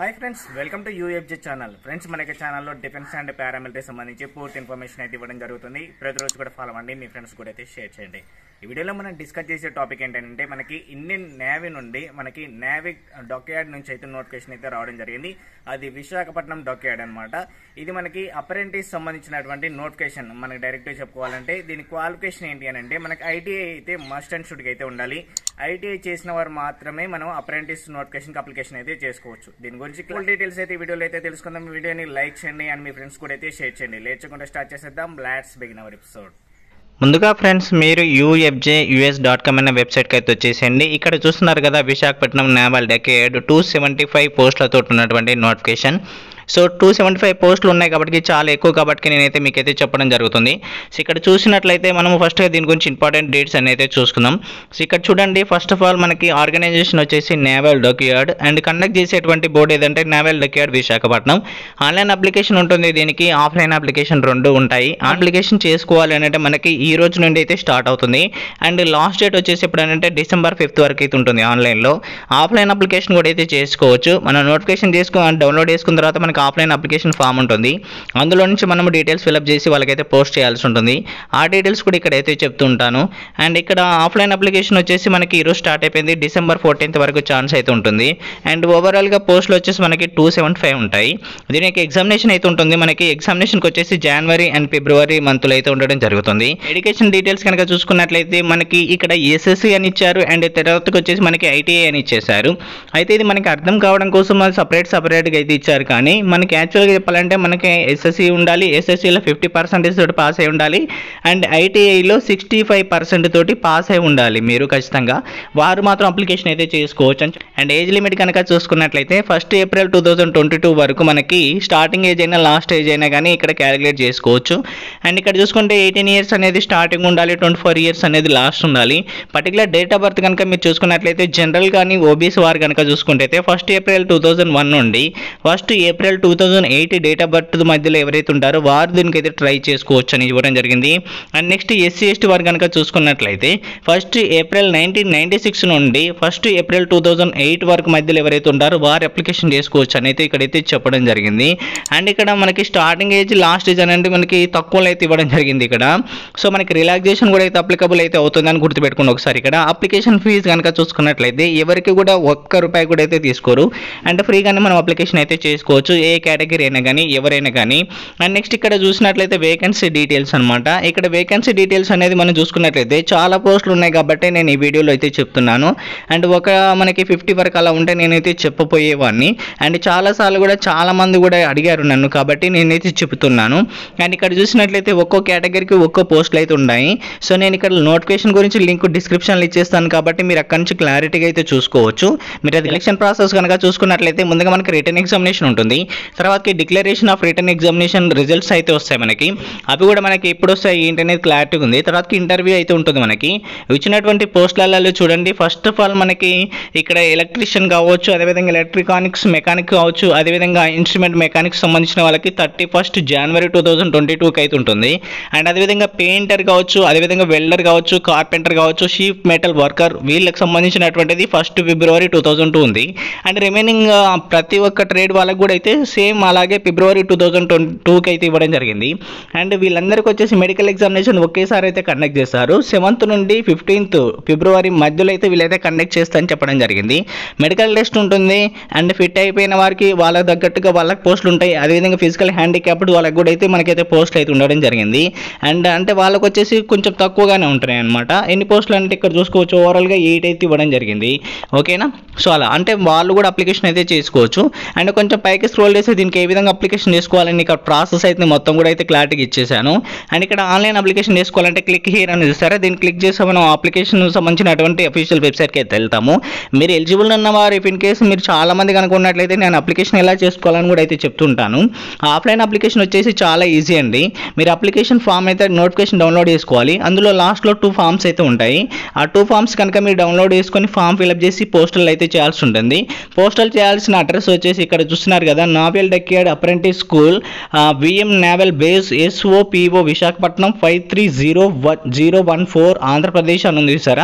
Hi friends, welcome to UFJ channel. Friends, मन के channel defence and paramilitary संबंधी पूर्ति इन्फॉर्मेशन अयिते इव्वडं जरुगुतुंदी। प्रतिरोजु कूडा फॉलो अवंडी, मी फ्रेंड्स कूडा अयिते शेर चेयंडी। ई वीडियोलो मनं डिस्कस चेसे टॉपिक एंटंटे मनकी इंडियन नेवी नुंडी मनकी नेवी डॉकयार्ड नुंचि अयिते नोटिफिकेशन अयिते रावडं जरिगिंदी। अदि विशाखपट्टनम डॉकयार्ड अन्नमाट। इदि मनकी अप्रेंटिस संबंधिंचिनटुवंटि नोटिफिकेशन। मनकी डायरेक्ट गा चेप्पुकोवाలంటే దీని క్వాలిఫికేషన్ ఏంటి అని అంటే మనకి ఐటిఐ అయితే మస్ట్ అండ్ షుడ్ గా అయితే ఉండాలి। ఐటిఐ చేసిన వారు మాత్రమే మనం అప్రెంటిస్ నోటిఫికేషన్ కి అప్లికేషన్ అయితే చేసుకోవచ్చు। దీని గురించి ఫుల్ డీటెయిల్స్ అయితే వీడియోలో అయితే తెలుసుకుందాం। వీడియోని లైక్ చేయండి అండ్ మీ ఫ్రెండ్స్ కూడా అయితే షేర్ చేయండి। లేట్ చేయకుండా స్టార్ట్ చేసేద్దాం। Let's begin our episode. ముందుగా ఫ్రెండ్స్ మీరు ufjus.com అనే వెబ్సైట్ కి అయితే వచ్చేసేయండి। ఇక్కడ చూస్తున్నారు కదా విశాఖపట్నం నేవల్ డాక్యార్డ్ 275 పోస్టులతో ఉన్నటువంటి నోటిఫికేషన్। సో 275 పోస్టులు ఉన్నాయి కాబట్టి చాలా ఎక్కువ కాబట్టి నేనైతే మీకైతే చెప్పడం జరుగుతుంది। సో ఇక్కడ చూసినట్లయితే మనం ఫస్ట్ దీని గురించి ఇంపార్టెంట్ డేట్స్ అన్ని అయితే చూసుకుందాం। సో ఇక్కడ చూడండి, ఫస్ట్ ఆఫ్ ఆల్ మనకి ఆర్గనైజేషన్ వచ్చేసి నేవల్ డాక్యార్డ్ అండ్ కండక్ట్ చేసేటువంటి బోర్డు ఏదంటే naval dockyard Visakhapatnam. Online application ఉంటుంది, దీనికి ఆఫ్లైన్ అప్లికేషన్ రెండు ఉంటాయి। అప్లికేషన్ చేసుకోవాలి అంటే మనకి ఈ రోజు నుండి అయితే స్టార్ట్ అవుతుంది అండ్ లాస్ట్ డేట్ వచ్చేసి ఎప్పుడు అంటే December 5th వరకు అయితే ఉంటుంది ఆన్లైన్లో। ఆఫ్లైన్ అప్లికేషన్ కూడా అయితే చేసుకోవచ్చు। మనం నోటిఫికేషన్ తీసుకుని డౌన్లోడ్ చేసుకున్న తర్వాత మనకి ఆఫ్లైన్ అప్లికేషన్ ఫామ్ ఉంటుంది, అందులో నుంచి మనం డీటెయిల్స్ ఫిల్అప్ చేసి వాళ్ళకైతే పోస్ట్ చేయాల్సి ఉంటుంది। ఆ డీటెయిల్స్ కూడా ఇక్కడైతే చెప్తూ ఉంటాను। అండ్ ఇక్కడ ఆఫ్లైన్ అప్లికేషన్ వచ్చేసి మనకి ఈరోజు స్టార్ట్ అయిపోయింది, December 14th వరకు ఛాన్స్ అయితే ఉంటుంది। అండ్ ఓవరాల్గా పోస్టులు వచ్చేసి మనకి 275 ఉంటాయి। దీనికి ఎగ్జామినేషన్ అయితే ఉంటుంది, మనకి ఎగ్జామినేషన్కి వచ్చేసి January and February మంత్లో అయితే ఉండడం జరుగుతుంది। ఎడ్యుకేషన్ డీటెయిల్స్ కనుక చూసుకున్నట్లయితే మనకి ఇక్కడ SC అని ఇచ్చారు అండ్ తర్వాతకి వచ్చేసి మనకి ITI అని ఇచ్చేసారు। అయితే ఇది మనకి అర్థం కావడం కోసం సపరేట్గా అయితే ఇచ్చారు, కానీ మనకి యాక్చువల్గా చెప్పాలంటే మనకి SSC ఉండాలి, SSCలో 50% తోటి పాస్ అయి ఉండాలి అండ్ ITIలో 65% తోటి పాస్ అయి ఉండాలి మీరు ఖచ్చితంగా। వారు మాత్రం అప్లికేషన్ అయితే చేసుకోవచ్చు। అండ్ ఏజ్ లిమిట్ కనుక చూసుకున్నట్లయితే April 1, 2022 వరకు మనకి స్టార్టింగ్ ఏజ్ అయినా లాస్ట్ ఏజ్ అయినా కానీ ఇక్కడ క్యాలిక్యులేట్ చేసుకోవచ్చు। అండ్ ఇక్కడ చూసుకుంటే 18 years అనేది స్టార్టింగ్ ఉండాలి, 24 years అనేది లాస్ట్ ఉండాలి। పర్టికులర్ డేట్ ఆఫ్ బర్త్ కనుక మీరు చూసుకున్నట్లయితే జనరల్ కానీ OBC వారు కనుక చూసుకుంటే April 1, 2001 నుండి April 1, 2008 డేట్ ఆఫ్ బర్త్ మధ్యలో ఎవరైతే ఉంటారో వారు దీనికైతే ట్రై చేసుకోవచ్చు అని ఇవ్వడం జరిగింది। అండ్ నెక్స్ట్ SC/ST వారు కనుక చూసుకున్నట్లయితే April 1996 నుండి April 1, 2008 వరకు మధ్యలో ఎవరైతే ఉంటారో వారు అప్లికేషన్ చేసుకోవచ్చు అని అయితే ఇక్కడైతే చెప్పడం జరిగింది। అండ్ ఇక్కడ మనకి స్టార్టింగ్ ఏజ్ లాస్ట్ ఏజ్ అనేది మనకి తక్కువలో అయితే ఇవ్వడం జరిగింది ఇక్కడ। సో మనకి రిలాక్సేషన్ కూడా అయితే అప్లికబుల్ అయితే అవుతుందని గుర్తుపెట్టుకోండి ఒకసారి। ఇక్కడ అప్లికేషన్ ఫీజు కనుక చూసుకున్నట్లయితే ఎవరికి కూడా ₹1 కూడా అయితే తీసుకోరు అండ్ ఫ్రీగానే మనం అప్లికేషన్ అయితే చేసుకోవచ్చు, ఏ కేటగిరీ అయినా కానీ ఎవరైనా కానీ। అండ్ నెక్స్ట్ ఇక్కడ చూసినట్లయితే వేకెన్సీ డీటెయిల్స్ అనమాట। ఇక్కడ వేకెన్సీ డీటెయిల్స్ అనేది మనం చూసుకున్నట్లయితే చాలా పోస్టులు ఉన్నాయి కాబట్టి నేను ఈ వీడియోలో అయితే చెప్తున్నాను। అండ్ ఒక మనకి 50 వరకు అలా ఉంటే నేనైతే చెప్పపోయేవాడిని అండ్ చాలాసార్లు కూడా చాలామంది కూడా అడిగారు నన్ను, కాబట్టి నేనైతే చెప్తున్నాను। అండ్ ఇక్కడ చూసినట్లయితే ఒక్కో కేటగిరీకి ఒక్కో పోస్టులు అయితే ఉన్నాయి। సో నేను ఇక్కడ నోటిఫికేషన్ గురించి లింక్ డిస్క్రిప్షన్లో ఇచ్చేస్తాను కాబట్టి మీరు అక్కడి నుంచి క్లారిటీగా అయితే చూసుకోవచ్చు। మీరు అది ఎలక్షన్ ప్రాసెస్ కనుక చూసుకున్నట్లయితే ముందుగా మనకి రిటర్న్ ఎగ్జామినేషన్ ఉంటుంది, తర్వాత declaration of return examination results అయితే వస్తాయి మనకి, అవి కూడా మనకి ఎప్పుడు వస్తాయి ఏంటి అనేది క్లారిటీగా ఉంది। తర్వాత ఇంటర్వ్యూ అయితే ఉంటుంది మనకి ఇచ్చినటువంటి పోస్టులలో చూడండి। ఫస్ట్ ఆఫ్ ఆల్ మనకి ఇక్కడ ఎలక్ట్రీషియన్ కావచ్చు, అదేవిధంగా ఎలక్ట్రానిక్స్ మెకానిక్ కావచ్చు, అదేవిధంగా ఇన్స్ట్రుమెంట్ మెకానిక్స్ సంబంధించిన వాళ్ళకి 31st January 2022 అయితే ఉంటుంది। అండ్ అదేవిధంగా పెయింటర్ కావచ్చు, అదేవిధంగా వెల్డర్ కావచ్చు, కార్పెంటర్ కావచ్చు, షీట్ మెటల్ వర్కర్ వీళ్ళకి సంబంధించినటువంటిది February 1, 2022 ఉంది। అండ్ రిమైనింగ్ ప్రతి ఒక్క ట్రేడ్ వాళ్ళకి కూడా అయితే సేమ్ అలాగే February 2022 అయితే ఇవ్వడం జరిగింది। అండ్ వీళ్ళందరికీ వచ్చేసి మెడికల్ ఎగ్జామినేషన్ ఒకేసారి అయితే కండక్ట్ చేస్తారు, 7th నుండి 15th February మధ్యలో అయితే వీళ్ళైతే కండక్ట్ చేస్తారని చెప్పడం జరిగింది। మెడికల్ టెస్ట్ ఉంటుంది అండ్ ఫిట్ అయిపోయిన వారికి వాళ్ళకి తగ్గట్టుగా వాళ్ళకి పోస్టులు ఉంటాయి, అదేవిధంగా ఫిజికల్ హ్యాండిక్యాప్డ్ వాళ్ళకి కూడా అయితే మనకైతే పోస్టులు అయితే ఉండడం జరిగింది। అండ్ అంటే వాళ్ళకి వచ్చేసి కొంచెం తక్కువగానే ఉంటున్నాయి అనమాట। ఎన్ని పోస్టులు అంటే ఇక్కడ చూసుకోవచ్చు ఓవరాల్గా 8 అయితే ఇవ్వడం జరిగింది, ఓకేనా। సో అలా అంటే వాళ్ళు కూడా అప్లికేషన్ అయితే చేసుకోవచ్చు। అండ్ కొంచెం పైకి స్క్రోల్ చేసి దీనికి ఏ విధంగా అప్లికేషన్ చేసుకోవాలని ఇక్కడ ప్రాసెస్ అయితే మొత్తం కూడా అయితే క్లారిటీగా ఇచ్చేసాను। అండ్ ఇక్కడ ఆన్లైన్ అప్లికేషన్ చేసుకోవాలంటే క్లిక్ హియర్ అని చూస్తారా, దీన్ని క్లిక్ చేస్తే మనం అప్లికేషన్ సంబంధించినటువంటి అఫీషియల్ వెబ్సైట్కి అయితే వెళ్తాము। మీరు ఎలిజిబుల్ అన్న వారు ఇఫ్ ఇన్ కేసు మీరు చాలామంది కనుక ఉన్నట్లయితే నేను అప్లికేషన్ ఎలా చేసుకోవాలని కూడా అయితే చెప్తుంటాను। ఆఫ్లైన్ అప్లికేషన్ వచ్చేసి చాలా ఈజీ అండి। మీరు అప్లికేషన్ ఫామ్ అయితే నోటిఫికేషన్ డౌన్లోడ్ చేసుకోవాలి, అందులో లాస్ట్లో 2 forms అయితే ఉంటాయి। ఆ 2 forms కనుక మీరు డౌన్లోడ్ చేసుకొని ఫామ్ ఫిల్అప్ చేసి పోస్టల్ అయితే చేయాల్సి ఉంటుంది। పోస్టల్ చేయాల్సిన అడ్రస్ వచ్చేసి ఇక్కడ చూస్తున్నారు కదా, naval dockyard apprentice school VM naval base SO PO Visakhapatnam 530114 Andhra Pradesh अनुंदी सर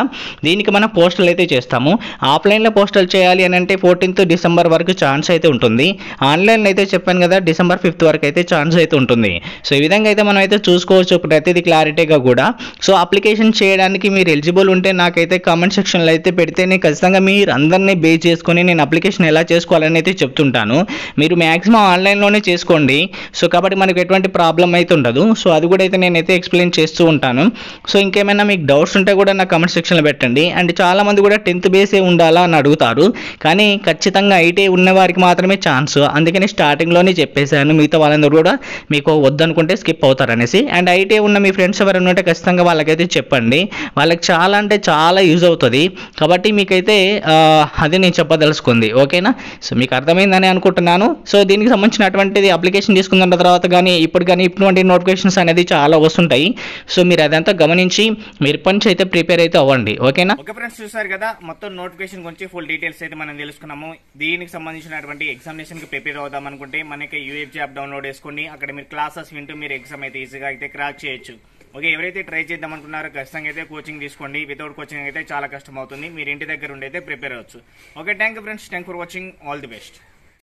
దీనికి మనం పోస్టల్ అయితే చేస్తాము ఆఫ్లైన్ లో పోస్టల్ చేయాలి అని అంటే 14th డిసెంబర్ వరకు ఛాన్స్ అయితే ఉంటుంది ఆన్లైన్ లో అయితే చెప్పాను కదా డిసెంబర్ 5th వరకు అయితే ఛాన్స్ అయితే ఉంటుంది సో ఈ విధంగా అయితే మనం అయితే చూసుకోవచ్చు ప్రతిది క్లారిటీగా కూడా సో అప్లికేషన్ చేయడానికి మీరు ఎలిజిబుల్ ఉంటే నాకైతే కామెంట్ సెక్షన్ లో అయితే పెడితేనే ఖచ్చితంగా మీరు అందర్నీ బేస్ చేసుకొని నేను అప్లికేషన్ ఎలా చేసుకోవాలని అయితే చెప్తుంటాను మీరు మాక్సిమం ఆన్లైన్ లోనే చేసుకోండి సో కాబట్టి మనకు ఎటువంటి ప్రాబ్లం అయితే ఉండదు సో అది కూడా అయితే నేనైతే ఎక్స్‌ప్లెయిన్ చేస్తూ ఉంటాను సో ఇంకేమైనా మీకు డౌట్స్ ఉంటే కూడా నా కామెంట్ సెక్షన్ లో పెట్టండి అండ్ చాలా మంది కూడా 10th బేసే ఉండాలా అని అడుగుతారు కానీ ఖచ్చితంగా ఐటీఐ ఉన్న వారికి మాత్రమే ఛాన్స్ అందుకని స్టార్టింగ్ లోనే చెప్పేశాను మిగతా వాళ్ళందరూ కూడా మీకు వద్దనుకుంటే స్కిప్ అవుతారు అనేసి అండ్ ఐటీఐ ఉన్న మీ ఫ్రెండ్స్ ఎవరైనా ఉంటే ఖచ్చితంగా వాళ్ళకైతే చెప్పండి వాళ్ళకి చాలా అంటే చాలా యూజ్ అవుతది కాబట్టి మీకైతే అది నేను చెప్పదలుచుకుంది ఓకేనా సో మీకు అర్థమైందని అనుకుంటున్నాను సో దీనికి సంబంధించినటువంటిది అప్లికేషన్ తీసుకున్న తర్వాత గానీ ఇప్పుడు గానీ ఇటువంటి నోటిఫికేషన్స్ అనేది చాలా వస్తుంటాయి సో మీరు అదంతా గమనించి మీరు పంచి అయితే ప్రిపేర్ అయితే అవ్వండి ఓకేనా ఓకే ఫ్రెండ్స్ చూశారు కదా మొత్తం నోటిఫికేషన్ గురించి ఫుల్ డీటెయిల్స్ అయితే మనం తెలుసుకున్నాము దీనికి సంబంధించినటువంటి ఎగ్జామినేషన్ కి ప్రిపేర్ అవుదాం అనుకుంటే మనకి యూఎఫ్జే యాప్ డౌన్లోడ్ చేసుకొని అక్కడ మీరు క్లాసెస్ వింటూ మీరు ఎగ్జామ్ అయితే ఈజీగా అయితే క్రాక్ చేయొచ్చు ఓకే ఎవరైతే ట్రై చేద్దాం అనుకున్నారో ఖచ్చితంగా అయితే కోచింగ్ తీసుకోండి వితౌట్ కోచింగ్ అయితే చాలా కష్టం అవుతుంది మీరు ఇంటి దగ్గర ఉండి అయితే ప్రిపేర్ అవ్వచ్చు okay thank you friends thank for watching all the best